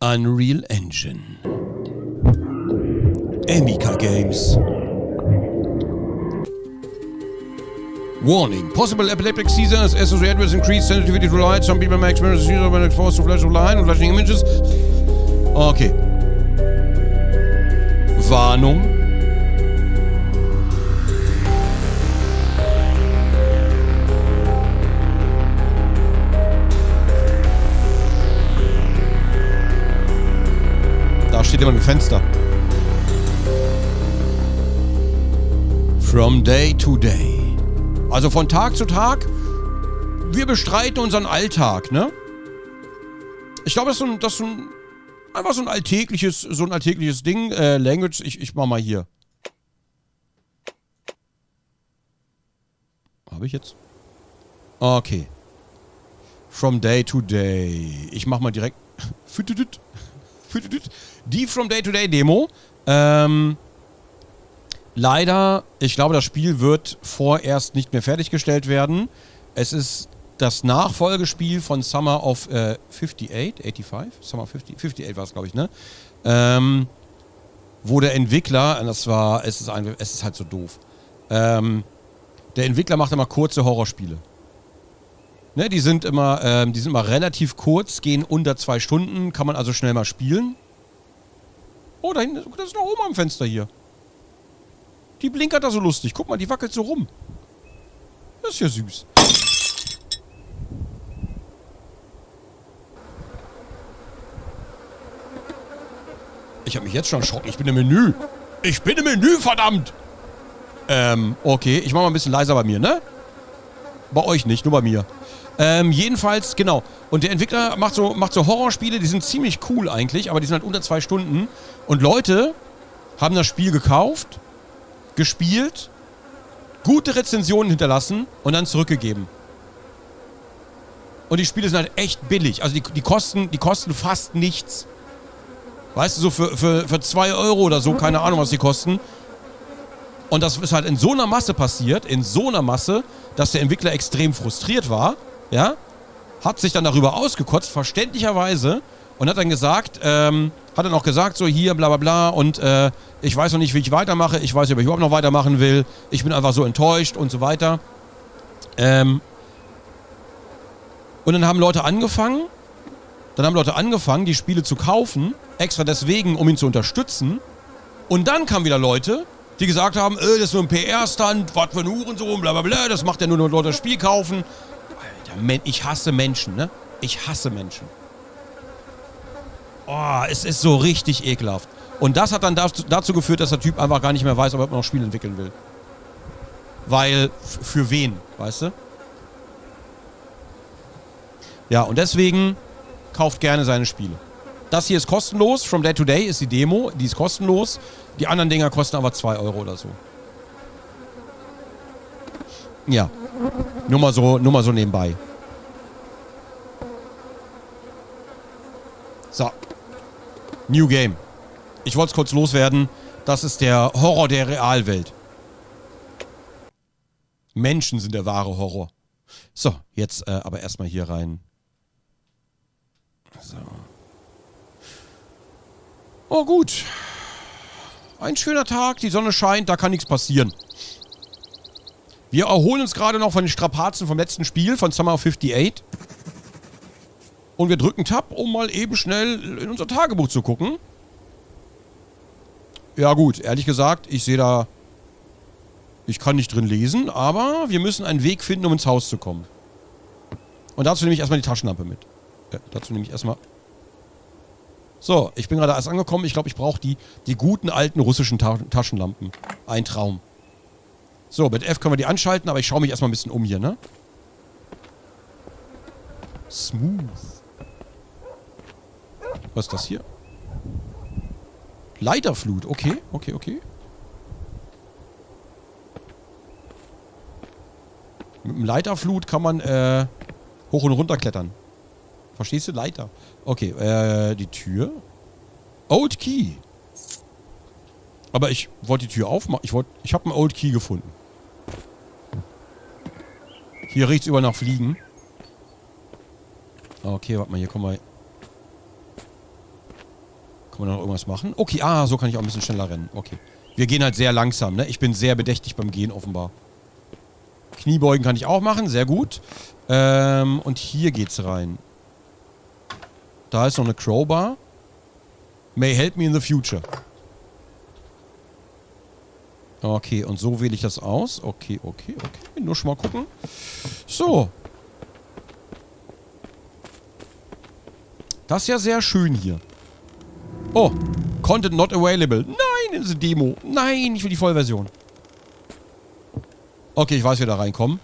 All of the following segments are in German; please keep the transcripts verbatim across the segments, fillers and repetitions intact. Unreal Engine. Emika Games. Warning. Possible epileptic seizures associated with increased sensitivity to light. Some people may experience seizures when exposed to flash of light and flashing images. Okay. Warnung. Da steht jemand im Fenster. From Day to Day. Also von Tag zu Tag, wir bestreiten unseren Alltag, ne? Ich glaube, das ist, ein, das ist ein, einfach so ein alltägliches, so ein alltägliches Ding. Äh, Language, ich, ich mach mal hier. Habe ich jetzt? Okay. From Day to Day. Ich mach mal direkt. Die From Day to Day Demo. Ähm. Leider, ich glaube, das Spiel wird vorerst nicht mehr fertiggestellt werden. Es ist das Nachfolgespiel von Summer of äh, fifty-eight, Summer of fifty-eight war es, glaube ich, ne? Ähm, wo der Entwickler, das war, es ist, ein, es ist halt so doof. Ähm, der Entwickler macht immer kurze Horrorspiele. Ne, die sind immer, ähm, die sind immer relativ kurz, gehen unter zwei Stunden, kann man also schnell mal spielen. Oh, da hinten, das ist noch oben am Fenster hier. Die blinkert da so lustig. Guck mal, die wackelt so rum. Das ist ja süß. Ich habe mich jetzt schon erschrocken. Ich bin im Menü. Ich bin im Menü, verdammt! Ähm, okay. Ich mache mal ein bisschen leiser bei mir, ne? Bei euch nicht, nur bei mir. Ähm, jedenfalls, genau. Und der Entwickler macht so, macht so Horrorspiele. Die sind ziemlich cool eigentlich, aber die sind halt unter zwei Stunden. Und Leute haben das Spiel gekauft, gespielt, gute Rezensionen hinterlassen und dann zurückgegeben. Und die Spiele sind halt echt billig. Also die, die, kosten, die kosten fast nichts. Weißt du, so für, für, für zwei Euro oder so, keine Ahnung, was die kosten. Und das ist halt in so einer Masse passiert, in so einer Masse, dass der Entwickler extrem frustriert war, ja, hat sich dann darüber ausgekotzt, verständlicherweise, und hat dann gesagt, ähm, hat dann auch gesagt, so hier, bla bla bla, und äh, ich weiß noch nicht, wie ich weitermache, ich weiß nicht, ob ich überhaupt noch weitermachen will, ich bin einfach so enttäuscht und so weiter. Ähm und dann haben Leute angefangen, dann haben Leute angefangen, die Spiele zu kaufen, extra deswegen, um ihn zu unterstützen. Und dann kamen wieder Leute, die gesagt haben, äh, das ist nur ein P R-Stunt, was für ein Hurensohn, bla bla bla, das macht ja nur, nur Leute das Spiel kaufen. Alter, ich hasse Menschen, ne? Ich hasse Menschen. Oh, es ist so richtig ekelhaft. Und das hat dann dazu, dazu geführt, dass der Typ einfach gar nicht mehr weiß, ob er noch Spiele entwickeln will. Weil, für wen, weißt du? Ja, und deswegen kauft gerne seine Spiele. Das hier ist kostenlos. From Day to Day ist die Demo. Die ist kostenlos. Die anderen Dinger kosten aber zwei Euro oder so. Ja. Nur mal so, nur mal so nebenbei. So. New Game. Ich wollte es kurz loswerden. Das ist der Horror der Realwelt. Menschen sind der wahre Horror. So, jetzt äh, aber erstmal hier rein. So. Oh gut. Ein schöner Tag, die Sonne scheint, da kann nichts passieren. Wir erholen uns gerade noch von den Strapazen vom letzten Spiel, von Summer of fifty-eight. Und wir drücken Tab, um mal eben schnell in unser Tagebuch zu gucken. Ja gut, ehrlich gesagt, ich sehe da... Ich kann nicht drin lesen, aber wir müssen einen Weg finden, um ins Haus zu kommen. Und dazu nehme ich erstmal die Taschenlampe mit. Ja, dazu nehme ich erstmal... So, ich bin gerade erst angekommen. Ich glaube, ich brauche die, die guten alten russischen Ta- Taschenlampen. Ein Traum. So, mit F können wir die anschalten, aber ich schaue mich erstmal ein bisschen um hier, ne? Smooth. Was ist das hier? Leiterflut. Okay, okay, okay. Mit dem Leiterflut kann man äh, hoch und runter klettern. Verstehst du? Leiter. Okay, äh, die Tür. Old Key. Aber ich wollte die Tür aufmachen. Ich wollte, ich habe einen Old Key gefunden. Hier riecht's über nach Fliegen. Okay, warte mal, hier kommen wir... Kann man noch irgendwas machen? Okay, ah, so kann ich auch ein bisschen schneller rennen. Okay. Wir gehen halt sehr langsam, ne? Ich bin sehr bedächtig beim Gehen offenbar. Kniebeugen kann ich auch machen, sehr gut. Ähm, und hier geht's rein. Da ist noch eine Crowbar. May help me in the future. Okay, und so wähle ich das aus. Okay, okay, okay. Nur schon mal gucken. So. Das ist ja sehr schön hier. Oh, Content not available. Nein, das ist eine Demo. Nein, ich will die Vollversion. Okay, ich weiß, wie wir da reinkommen.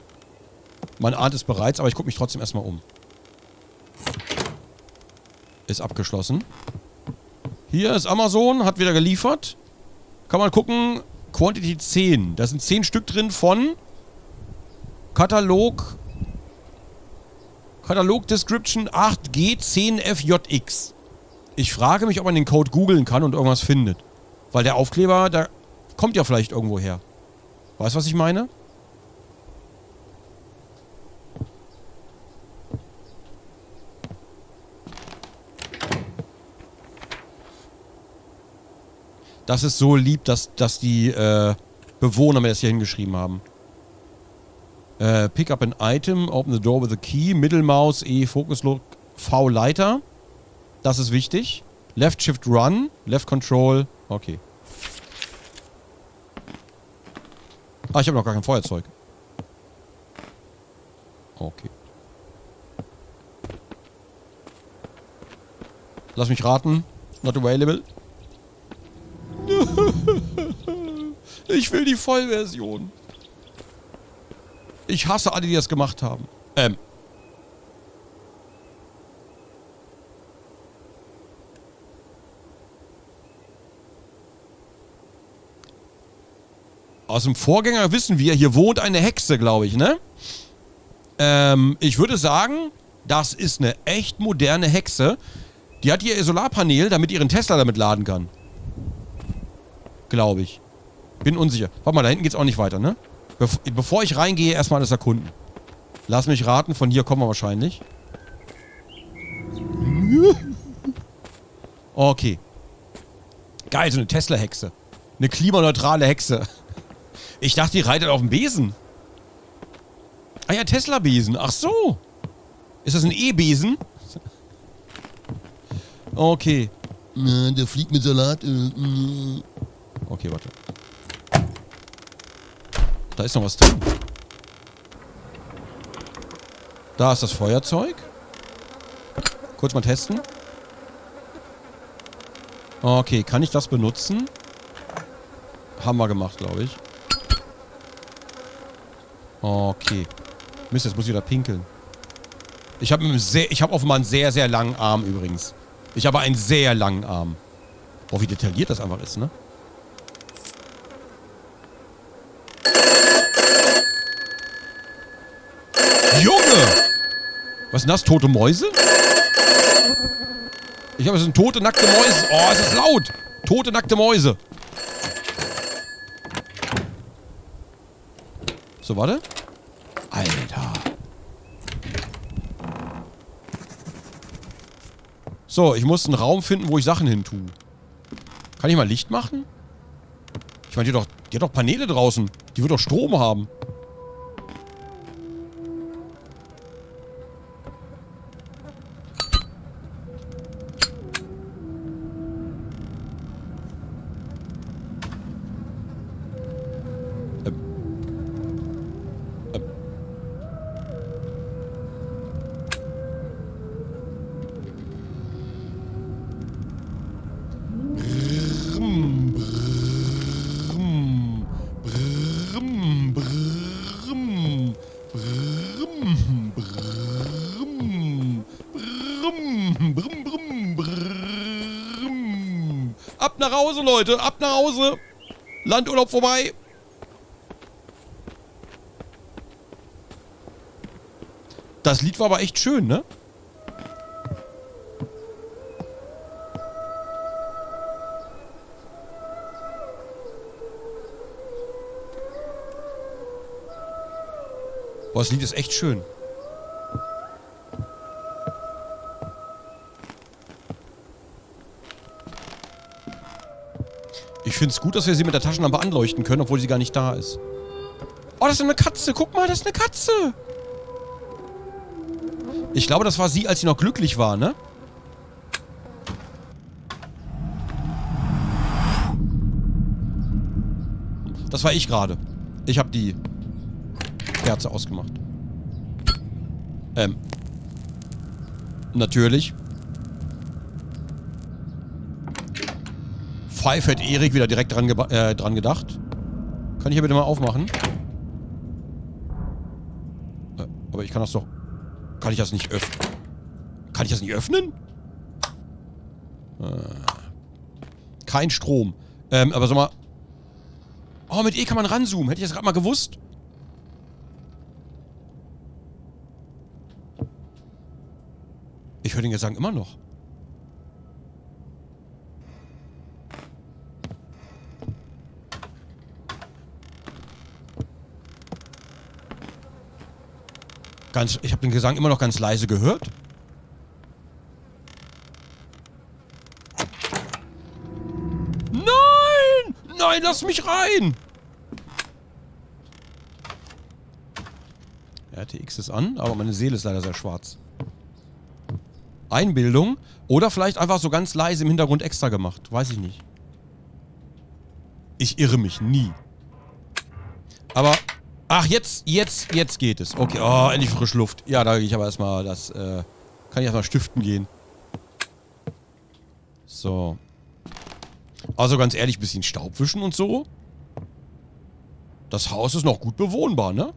Man ahnt es bereits, aber ich gucke mich trotzdem erstmal um. Ist abgeschlossen. Hier ist Amazon, hat wieder geliefert. Kann man gucken, Quantity zehn. Da sind zehn Stück drin von Katalog. Katalog Description acht G zehn F J X. Ich frage mich, ob man den Code googeln kann und irgendwas findet. Weil der Aufkleber, da kommt ja vielleicht irgendwo her. Weißt du, was ich meine? Das ist so lieb, dass, dass die äh, Bewohner mir das hier hingeschrieben haben. Äh, pick up an item, open the door with a key, Mittelmaus, E, Focus Look, V, Leiter. Das ist wichtig. Left Shift Run, Left Control, okay. Ah, ich habe noch gar kein Feuerzeug. Okay. Lass mich raten. Not available. Ich will die Vollversion. Ich hasse alle, die das gemacht haben. Ähm. Aus dem Vorgänger wissen wir, hier wohnt eine Hexe, glaube ich, ne? Ähm, ich würde sagen, das ist eine echt moderne Hexe. Die hat ihr Solarpanel, damit ihren Tesla damit laden kann. Glaube ich. Bin unsicher. Warte mal, da hinten geht's auch nicht weiter, ne? Bef bevor ich reingehe, erstmal alles erkunden. Lass mich raten, von hier kommen wir wahrscheinlich. Okay. Geil, so eine Tesla-Hexe. Eine klimaneutrale Hexe. Ich dachte, die reitet auf dem Besen. Ah ja, Tesla-Besen. Ach so. Ist das ein E-Besen? Okay. Der fliegt mit Salatöl. Okay, warte. Da ist noch was drin. Da ist das Feuerzeug. Kurz mal testen. Okay, kann ich das benutzen? Haben wir gemacht, glaube ich. Okay. Mist, jetzt muss ich wieder pinkeln. Ich habe hab offenbar einen sehr, sehr langen Arm übrigens. Ich habe einen sehr langen Arm. Boah, wie detailliert das einfach ist, ne? Was sind das? Tote Mäuse? Ich habe es sind tote, nackte Mäuse. Oh, es ist laut. Tote, nackte Mäuse. So, warte. Alter. So, ich muss einen Raum finden, wo ich Sachen hin tue. Kann ich mal Licht machen? Ich meine, die, die hat doch Paneele draußen. Die wird doch Strom haben. Leute, ab nach Hause. Landurlaub vorbei. Das Lied war aber echt schön, ne? Boah, das Lied ist echt schön. Ich finde es gut, dass wir sie mit der Taschenlampe anleuchten können, obwohl sie gar nicht da ist. Oh, das ist eine Katze. Guck mal, das ist eine Katze. Ich glaube, das war sie, als sie noch glücklich war, ne? Das war ich gerade. Ich habe die Kerze ausgemacht. Ähm. Natürlich. Pfeife hat Erik wieder direkt dran, äh, dran gedacht. Kann ich hier bitte mal aufmachen? Äh, aber ich kann das doch... Kann ich das nicht öffnen? Kann ich das nicht öffnen? Äh, kein Strom. Ähm, aber sag mal... Oh, mit E kann man ranzoomen. Hätte ich das gerade mal gewusst? Ich höre den Gesang immer noch. Ganz, ich habe den Gesang immer noch ganz leise gehört. Nein! Nein, lass mich rein! R T X ist an, aber meine Seele ist leider sehr schwarz. Einbildung oder vielleicht einfach so ganz leise im Hintergrund extra gemacht. Weiß ich nicht. Ich irre mich nie. Aber... Ach, jetzt, jetzt, jetzt geht es. Okay, oh, endlich frische Luft. Ja, da gehe ich aber erstmal das, äh, kann ich erstmal stiften gehen. So. Also ganz ehrlich, ein bisschen Staub wischen und so. Das Haus ist noch gut bewohnbar, ne?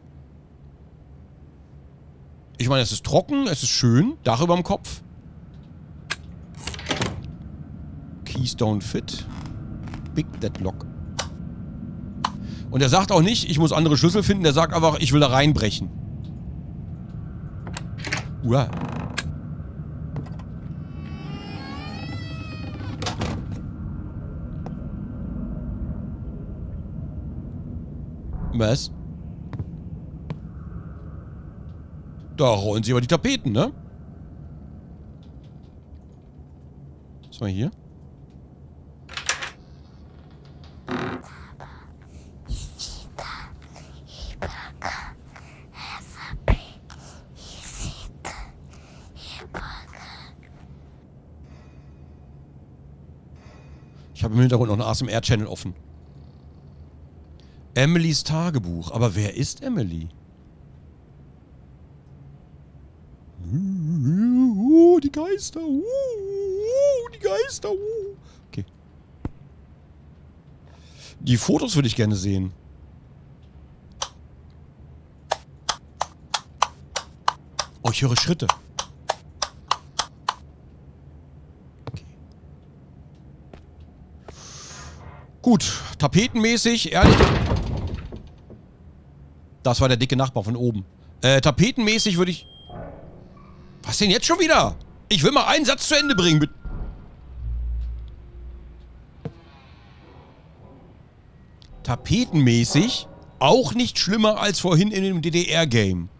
Ich meine, es ist trocken, es ist schön. Dach über dem Kopf. Keys don't fit. Big Deadlock. Und er sagt auch nicht, ich muss andere Schlüssel finden. Der sagt einfach, ich will da reinbrechen. Uah. Was? Da rollen sie über die Tapeten, ne? Was war hier? Ich habe im Hintergrund noch einen A S M R-Channel offen. Emilys Tagebuch. Aber wer ist Emily? Uh, die Geister. Uh, die Geister. Uh. Okay. Die Fotos würde ich gerne sehen. Oh, ich höre Schritte. Gut, tapetenmäßig, ehrlich... Das war der dicke Nachbar von oben. Äh, tapetenmäßig würde ich... Was denn jetzt schon wieder? Ich will mal einen Satz zu Ende bringen, bitte. Tapetenmäßig auch nicht schlimmer als vorhin in dem D D R-Game.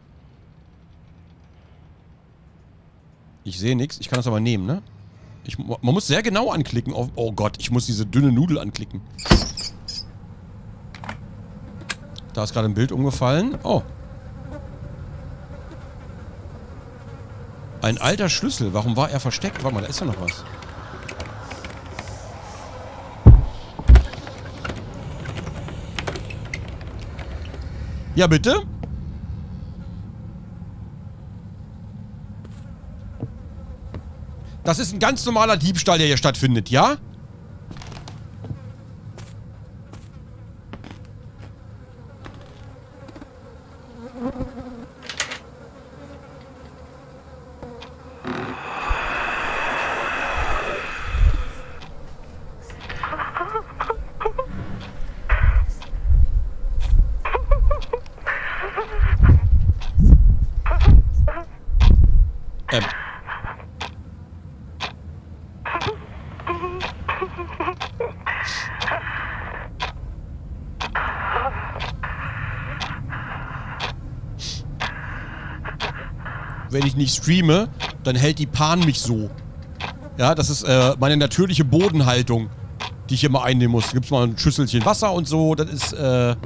Ich sehe nichts, ich kann das aber nehmen, ne? Ich, man muss sehr genau anklicken. Oh, oh Gott, ich muss diese dünne Nudel anklicken. Da ist gerade ein Bild umgefallen. Oh. Ein alter Schlüssel. Warum war er versteckt? Warte mal, da ist ja noch was. Ja, bitte? Das ist ein ganz normaler Diebstahl, der hier stattfindet, ja? Wenn ich nicht streame, dann hält die Pan mich so. Ja, das ist äh, meine natürliche Bodenhaltung. die ich immer einnehmen muss. Da gibt es mal ein Schüsselchen Wasser und so. Das ist, äh...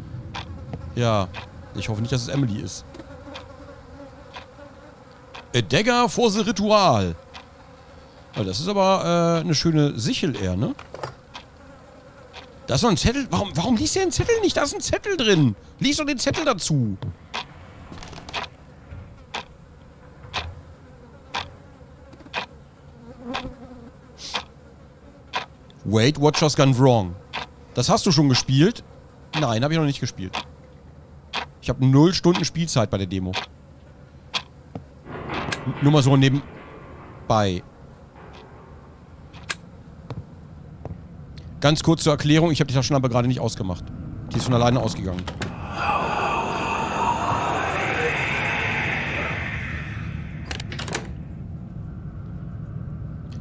ja. Ich hoffe nicht, dass es Emily ist. A dagger for the Ritual. Ja, das ist aber äh, eine schöne Sichel eher, ne? Da ist noch ein Zettel. Warum, warum liest der den Zettel nicht? Da ist ein Zettel drin. Lies doch den Zettel dazu. Wait, Watchers Gone Wrong. Das hast du schon gespielt? Nein, habe ich noch nicht gespielt. Ich habe null Stunden Spielzeit bei der Demo. N nur mal so nebenbei. Ganz kurz zur Erklärung, ich habe die Taschenlampe gerade nicht ausgemacht. Die ist von alleine ausgegangen.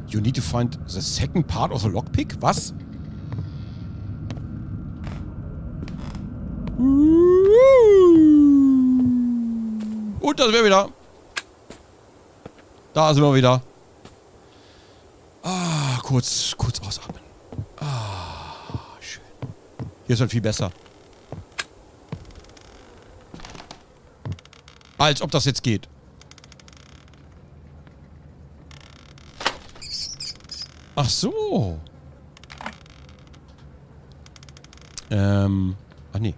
You need to find the second part of the lockpick? Was? Und da sind wir wieder. Da sind wir wieder. Ah, kurz, kurz ausatmen. Ah, schön. Hier ist halt viel besser. Als ob das jetzt geht. Ach so. Ähm. Ach nee.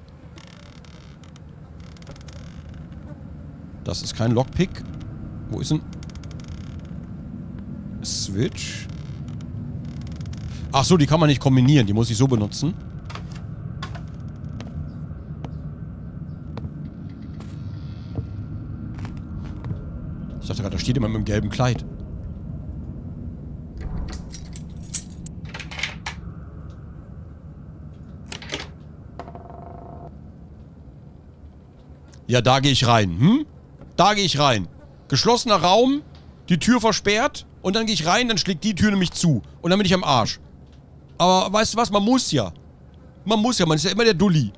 Das ist kein Lockpick. Wo ist denn? Switch. Ach so, die kann man nicht kombinieren. Die muss ich so benutzen. Ich dachte gerade, da steht jemand mit dem gelben Kleid. Ja, da gehe ich rein. Hm? Da gehe ich rein. Geschlossener Raum, die Tür versperrt und dann gehe ich rein, dann schlägt die Tür nämlich zu. Und dann bin ich am Arsch. Aber weißt du was, man muss ja. Man muss ja, man ist ja immer der Dulli.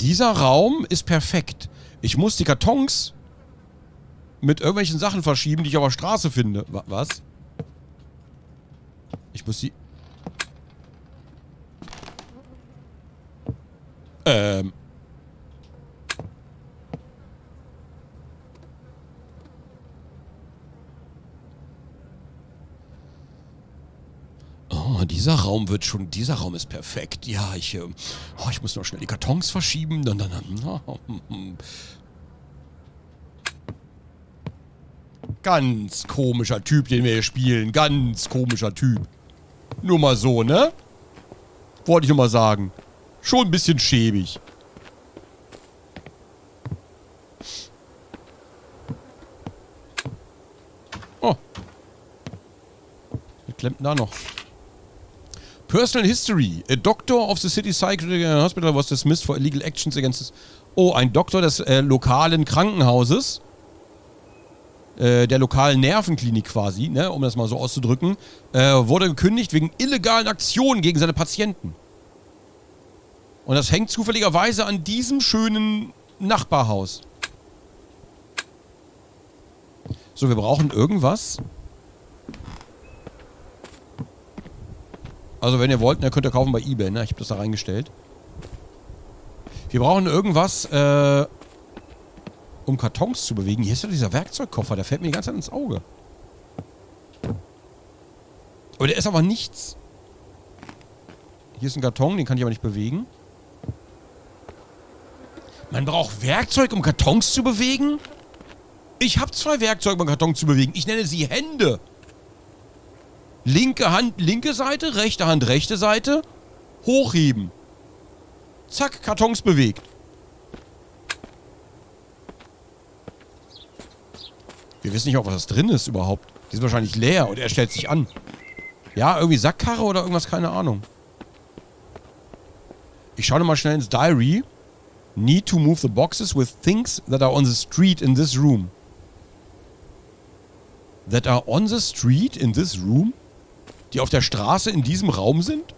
Dieser Raum ist perfekt. Ich muss die Kartons mit irgendwelchen Sachen verschieben, die ich auf der Straße finde. Was? Ich muss die... Ähm... Oh, dieser Raum wird schon... Dieser Raum ist perfekt. Ja, ich... Äh, oh, ich muss noch schnell die Kartons verschieben. Dann, dann, dann oh, ganz komischer Typ, den wir hier spielen. Ganz komischer Typ. Nur mal so, ne? Wollte ich nur mal sagen. Schon ein bisschen schäbig. Oh. Wir klemmten da noch. Personal History. A doctor of the city psychiatric hospital was dismissed for illegal actions against his... Oh, ein Doktor des äh, lokalen Krankenhauses. Äh, der lokalen Nervenklinik quasi, ne, um das mal so auszudrücken. Äh, wurde gekündigt wegen illegalen Aktionen gegen seine Patienten. Und das hängt zufälligerweise an diesem schönen Nachbarhaus. So, wir brauchen irgendwas. Also, wenn ihr wollt, ne, könnt ihr kaufen bei eBay, ne? Ich habe das da reingestellt. Wir brauchen irgendwas, äh, um Kartons zu bewegen. Hier ist ja dieser Werkzeugkoffer, der fällt mir die ganze Zeit ins Auge. Aber der ist aber nichts. Hier ist ein Karton, den kann ich aber nicht bewegen. Man braucht Werkzeug, um Kartons zu bewegen? Ich habe zwei Werkzeuge, um Kartons zu bewegen. Ich nenne sie Hände. Linke Hand, linke Seite, rechte Hand, rechte Seite. Hochheben. Zack, Kartons bewegt. Wir wissen nicht, ob was drin ist überhaupt. Die sind wahrscheinlich leer und er stellt sich an. Ja, irgendwie Sackkarre oder irgendwas, keine Ahnung. Ich schaue nochmal schnell ins Diary. Need to move the boxes with things that are on the street in this room. That are on the street in this room? Die auf der Straße in diesem Raum sind?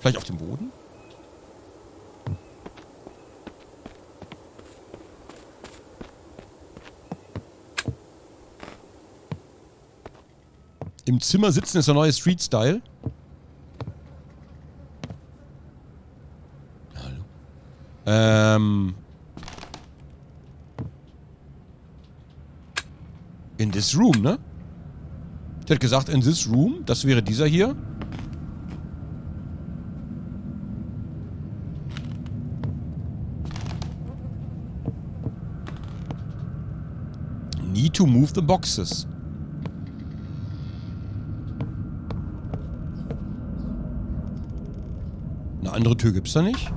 Vielleicht auf dem Boden? Im Zimmer sitzen ist der neue Street-Style. Hallo. Ähm... In this room, ne? Ich hätte gesagt, in this room. Das wäre dieser hier. Need to move the boxes. Eine andere Tür gibt's da nicht.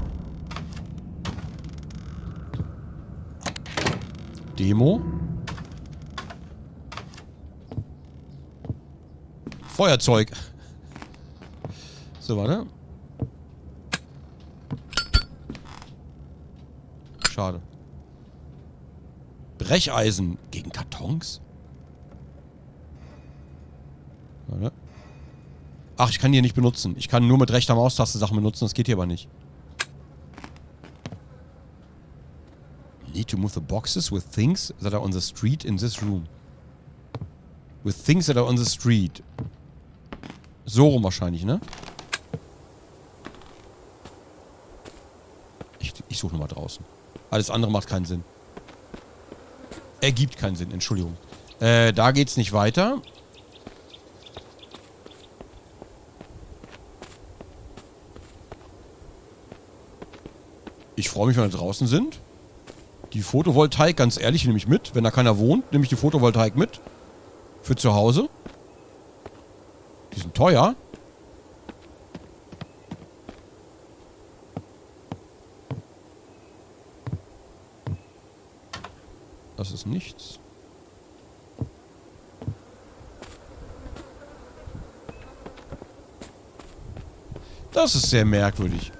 Demo. Feuerzeug. So, warte. Schade. Brecheisen gegen Kartons? Warte. Ach, ich kann die hier nicht benutzen. Ich kann nur mit rechter Maustaste Sachen benutzen, das geht hier aber nicht. Need to move the boxes with things that are on the street in this room. With things that are on the street. So rum wahrscheinlich, ne? Ich, ich suche nochmal draußen. Alles andere macht keinen Sinn. Ergibt keinen Sinn, Entschuldigung. Äh, da geht's nicht weiter. Ich freue mich, wenn wir draußen sind. Die Photovoltaik, ganz ehrlich, nehme ich mit. Wenn da keiner wohnt, nehme ich die Photovoltaik mit. Für zu Hause. Die sind teuer. Das ist nichts. Das ist sehr merkwürdig.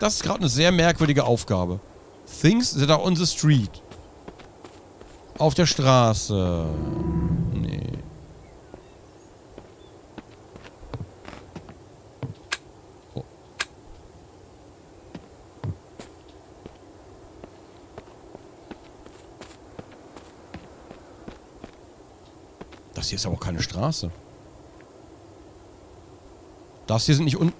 Das ist gerade eine sehr merkwürdige Aufgabe. Things that are on the street. Auf der Straße. Nee. Oh. Das hier ist aber auch keine Straße. Das hier sind nicht un...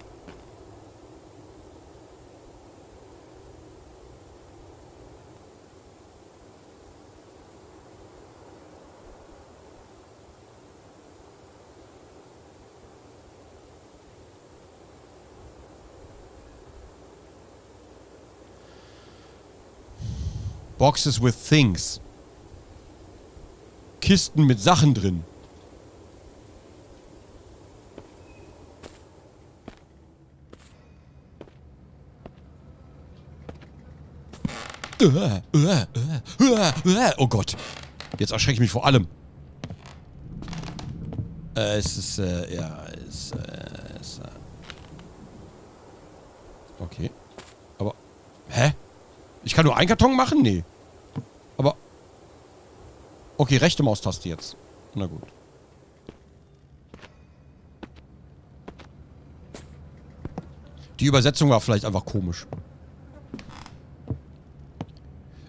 Boxes with things. Kisten mit Sachen drin. Oh Gott. Jetzt erschrecke ich mich vor allem. Äh, es ist, äh, ja, es, äh, es, äh. Okay. Aber, hä? Ich kann nur einen Karton machen? Nee. Aber... Okay, rechte Maustaste jetzt. Na gut. Die Übersetzung war vielleicht einfach komisch.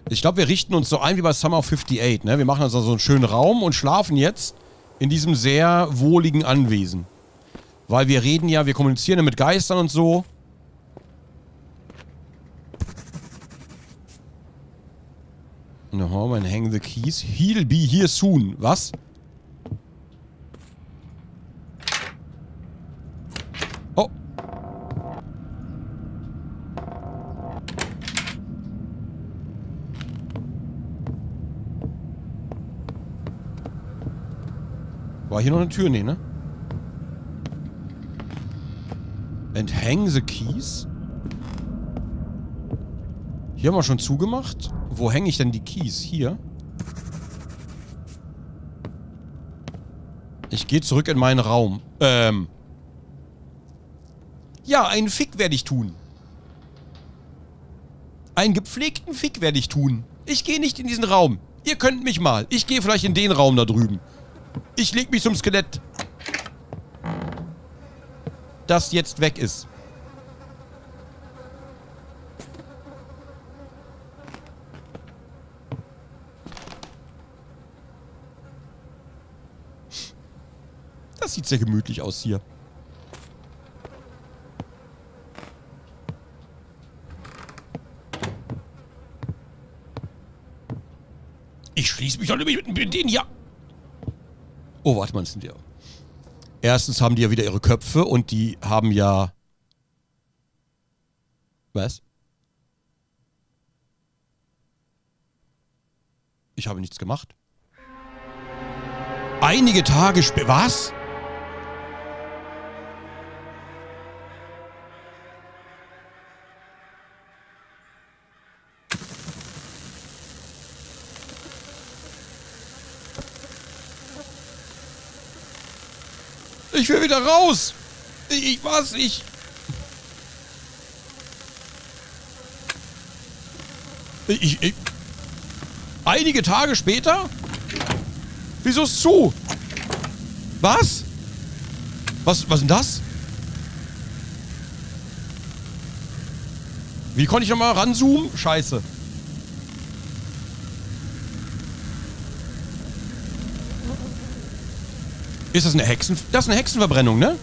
Ich glaube, wir richten uns so ein wie bei Summer of achtundfünfzig, ne? Wir machen uns also so einen schönen Raum und schlafen jetzt in diesem sehr wohligen Anwesen. Weil wir reden ja, wir kommunizieren ja mit Geistern und so. In the home and hang the keys. He'll be here soon. Was? Oh. War hier noch eine Tür? Nee, ne? And hang the keys? Hier haben wir schon zugemacht. Wo hänge ich denn die Keys? Hier. Ich gehe zurück in meinen Raum. Ähm. Ja, einen Fick werde ich tun. Einen gepflegten Fick werde ich tun. Ich gehe nicht in diesen Raum. Ihr könnt mich mal. Ich gehe vielleicht in den Raum da drüben. Ich leg mich zum Skelett. Das jetzt weg ist. Das sieht sehr gemütlich aus hier. Ich schließe mich doch nämlich mit denen hier. Oh, warte mal, sind die. Erstens haben die ja wieder ihre Köpfe und die haben ja... Was? Ich habe nichts gemacht. Einige Tage später... Was? Ich will wieder raus! Ich, ich weiß nicht. Ich, ich, ich. Einige Tage später? Wieso ist es zu? Was? Was, was ist denn das? Wie konnte ich nochmal ranzoomen? Scheiße. Ist das eine Hexen... Das ist eine Hexenverbrennung, ne?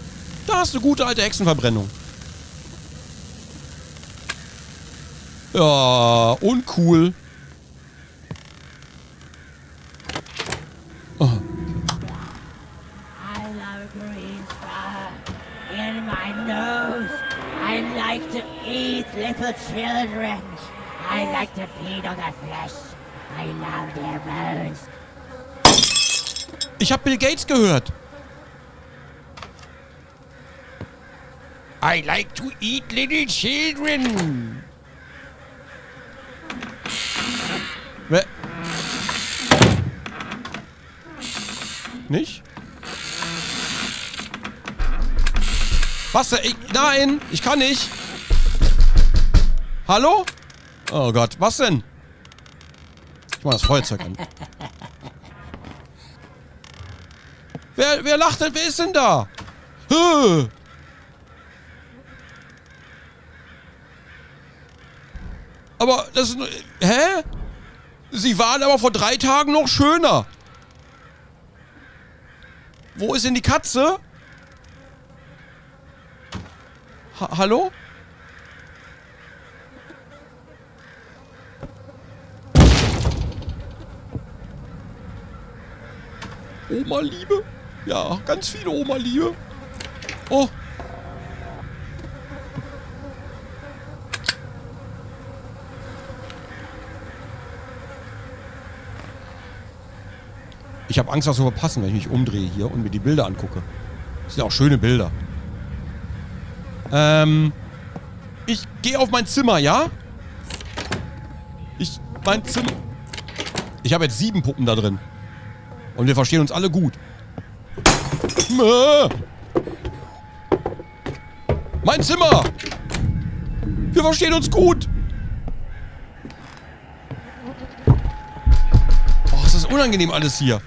Das ist eine gute alte Hexenverbrennung. Ja, uncool. Oh. Ich hab Bill Gates gehört. I like to eat little children. We Nicht? Wasser, ich, nein, ich kann nicht. Hallo? Oh Gott, was denn? Ich mach das Feuerzeug an. Wer, wer lacht denn? Wer ist denn da? Höh. Aber das ist... Hä? Sie waren aber vor drei Tagen noch schöner. Wo ist denn die Katze? Ha- Hallo? Oma Liebe? Ja, ganz viele Oma Liebe. Oh. Ich habe Angst, was zu verpassen, wenn ich mich umdrehe hier und mir die Bilder angucke. Das sind auch schöne Bilder. Ähm. Ich gehe auf mein Zimmer, ja? Ich. Mein Zimmer. Ich habe jetzt sieben Puppen da drin. Und wir verstehen uns alle gut. Mein Zimmer! Wir verstehen uns gut! Oh, ist das unangenehm alles hier.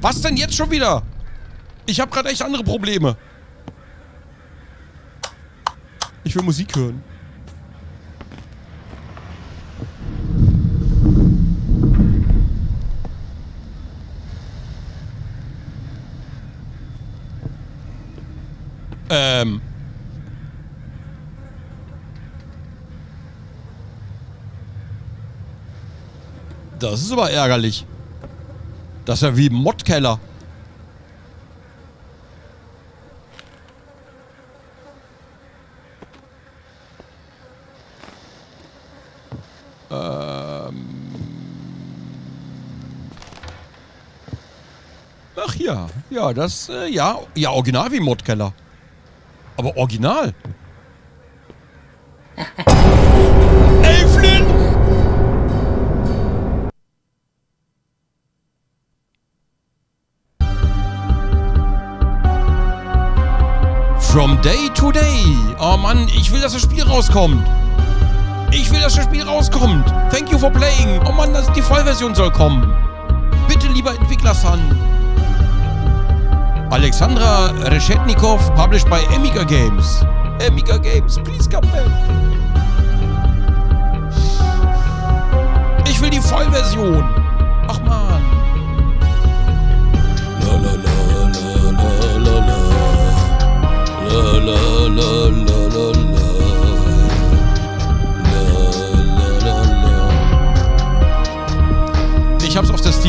Was denn jetzt schon wieder? Ich habe gerade echt andere Probleme. Ich will Musik hören. Ähm. Das ist aber ärgerlich. Das ist ja wie im Mottkeller. Ähm. Ach ja. Ja, das, äh, ja. Ja, original wie im Mottkeller. Aber original. Ey, Flynn! From Day to Day. Oh Mann, ich will, dass das Spiel rauskommt. Ich will, dass das Spiel rauskommt. Thank you for playing. Oh Mann, das, die Vollversion soll kommen. Bitte, lieber Entwickler-San. Alexandra Reschetnikov, published by Emika Games. Emika Games, please come back. Ich will die Vollversion. Ach man.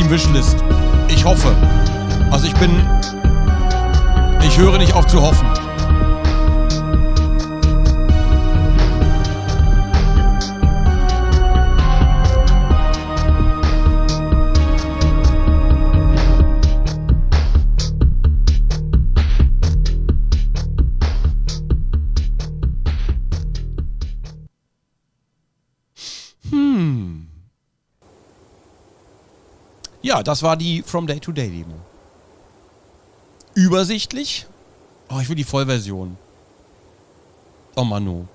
Steam Wishlist. Ich hoffe. Also ich bin... Ich höre nicht auf zu hoffen. Hm. Ja, das war die From Day to Day Demo. Übersichtlich. Oh, ich will die Vollversion. Oh Mann, no.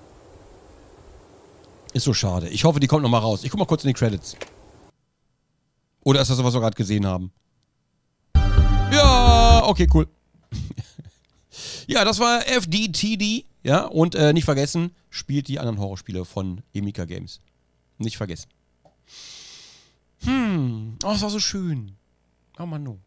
Ist so schade. Ich hoffe, die kommt nochmal raus. Ich guck mal kurz in die Credits. Oder ist das so, was wir gerade gesehen haben? Ja, okay, cool. Ja, das war F D T D. Ja, und äh, nicht vergessen, spielt die anderen Horrorspiele von Emika Games. Nicht vergessen. Hm. Oh, es war so schön. Oh Mann, no.